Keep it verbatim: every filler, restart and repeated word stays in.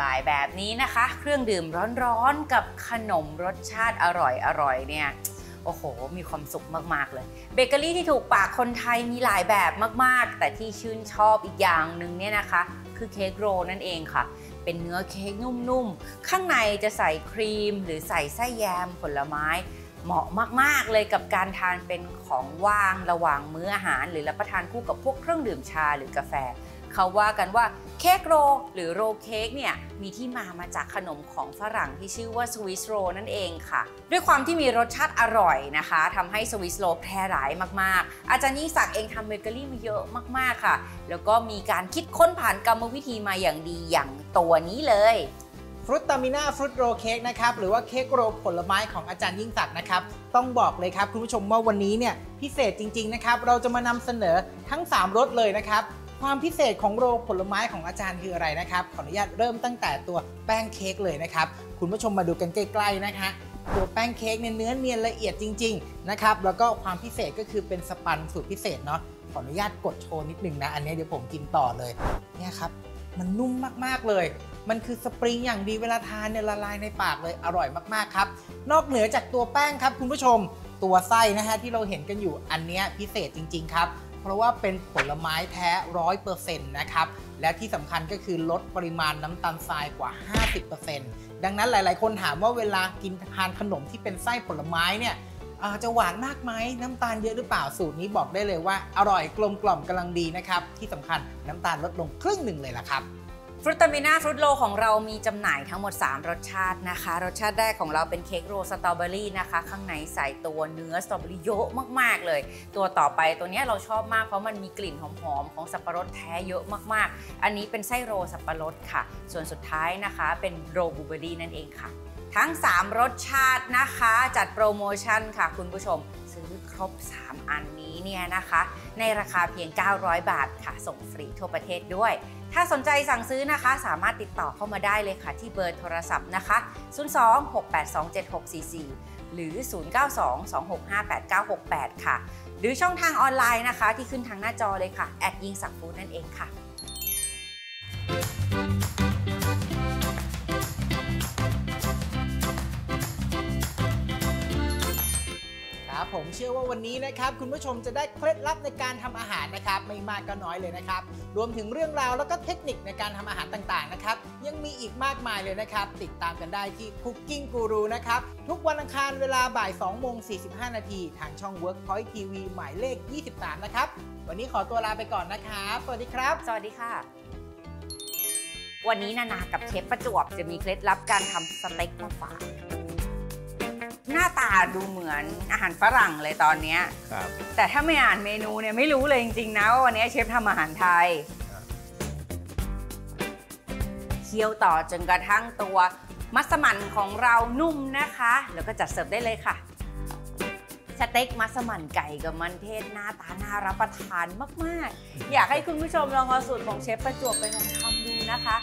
บ่ายๆแบบนี้นะคะเครื่องดื่มร้อนๆกับขนมรสชาติอร่อยๆเนี่ยโอ้โหมีความสุขมากๆเลยเบเกอรี่ที่ถูกปากคนไทยมีหลายแบบมากๆแต่ที่ชื่นชอบอีกอย่างหนึ่งเนี่ยนะคะคือเค้กโรลนั่นเองค่ะเป็นเนื้อเค้กนุ่มๆข้างในจะใส่ครีมหรือใส่ไส้แยมผลไม้เหมาะมากๆเลยกับการทานเป็นของว่างระหว่างมื้ออาหารหรือรับประทานคู่กับพวกเครื่องดื่มชาหรือกาแฟเขาว่ากันว่าเค้กโรลหรือโรลเค้กเนี่ยมีที่มามาจากขนมของฝรั่งที่ชื่อว่าสวิสโรลนั่นเองค่ะด้วยความที่มีรสชาติอร่อยนะคะทำให้สวิสโรลแพร่หลายมากๆอาจารย์ยิ่งศักดิ์เองทำเบเกอรี่มาเยอะมากๆค่ะแล้วก็มีการคิดค้นผ่านกรรมวิธีมาอย่างดีอย่างตัวนี้เลยฟรุตตามิน่าฟรุตโรลเค้กนะครับหรือว่าเค้กโรลผลไม้ของอาจารย์ยิ่งศักดิ์นะครับต้องบอกเลยครับคุณผู้ชมว่าวันนี้เนี่ยพิเศษจริงๆนะครับเราจะมานำเสนอทั้งสามรสเลยนะครับความพิเศษของโรลผลไม้ของอาจารย์คืออะไรนะครับขออนุญาตเริ่มตั้งแต่ตัวแป้งเค้กเลยนะครับคุณผู้ชมมาดูกันใกล้ๆนะคะตัวแป้งเค้กเนี่ยเนื้อเนียนละเอียดจริงๆนะครับแล้วก็ความพิเศษก็คือเป็นสปันสูตรพิเศษเนาะขออนุญาตกดโชว์นิดนึงนะอันนี้เดี๋ยวผมกินต่อเลยเนี่ยครับมันนุ่มมากๆเลยมันคือสปริงอย่างดีเวลาทานเนี่ยละลายในปากเลยอร่อยมากๆครับนอกเหนือจากตัวแป้งครับคุณผู้ชมตัวไส้นะฮะที่เราเห็นกันอยู่อันนี้พิเศษจริงๆครับเพราะว่าเป็นผลไม้แท้ ร้อยเปอร์เซ็นต์ นะครับและที่สำคัญก็คือลดปริมาณน้ำตาลทรายกว่า ห้าสิบเปอร์เซ็นต์ ดังนั้นหลายๆคนถามว่าเวลากินทานขนมที่เป็นไส้ผลไม้เนี่ยจะหวานมากไหมน้ำตาลเยอะหรือเปล่าสูตรนี้บอกได้เลยว่าอร่อยกลมกล่อมกำลังดีนะครับที่สำคัญน้ำตาลลดลงครึ่งหนึ่งเลยล่ะครับฟรุตตามิน่าฟรุตโรลของเรามีจำหน่ายทั้งหมดสามรสชาตินะคะรสชาติแรกของเราเป็นเค้กโรลสตรอเบอรี่นะคะข้างในใส่ตัวเนื้อสตรอเบอรี่เยอะมากๆเลยตัวต่อไปตัวนี้เราชอบมากเพราะมันมีกลิ่นหอมๆของสับปะรดแท้เยอะมากๆอันนี้เป็นไส้โรลสับปะรดค่ะส่วนสุดท้ายนะคะเป็นโรลบลูเบอรี่นั่นเองค่ะทั้งสามรสชาตินะคะจัดโปรโมชั่นค่ะคุณผู้ชมซื้อครบสามอันนี้เนี่ยนะคะในราคาเพียงเก้าร้อยบาทค่ะส่งฟรีทั่วประเทศด้วยถ้าสนใจสั่งซื้อนะคะสามารถติดต่อเข้ามาได้เลยค่ะที่เบอร์โทรศัพท์นะคะศูนย์ สอง หก แปด สอง เจ็ด หก สี่ สี่หรือศูนย์ เก้า สอง สอง หก ห้า แปด เก้า หก แปดค่ะหรือช่องทางออนไลน์นะคะที่ขึ้นทางหน้าจอเลยค่ะแอดยิ่งศักดิ์ฟู้ดนั่นเองค่ะผมเชื่อว่าวันนี้นะครับคุณผู้ชมจะได้เคล็ดลับในการทำอาหารนะครับไม่มากก็น้อยเลยนะครับรวมถึงเรื่องราวแล้วก็เทคนิคในการทำอาหารต่างๆนะครับยังมีอีกมากมายเลยนะครับติดตามกันได้ที่ Cooking Guru นะครับทุกวันอังคารเวลาบ่ายสองโมงสี่สิบห้านาทีทางช่อง Workpoint ที วี หมายเลขยี่สิบสามนะครับวันนี้ขอตัวลาไปก่อนนะครับสวัสดีครับสวัสดีค่ะวันนี้นานากับเชฟประจวบจะมีเคล็ดลับการทำสเต็กมาฝากหน้าตาดูเหมือนอาหารฝรั่งเลยตอนนี้แต่ถ้าไม่อ่านเมนูเนี่ยไม่รู้เลยจริงๆนะว่าวันนี้เชฟทำอาหารไทยเคี่ยวต่อจนกระทั่งตัวมัสมั่นของเรานุ่มนะคะแล้วก็จัดเสิร์ฟได้เลยค่ะสเต็กมัสมั่นไก่กับมันเทศหน้าตาน่ารับประทานมากๆอยากให้คุณผู้ชมลองเอาสูตรของเชฟประจวบไปลองทำดูนะคะ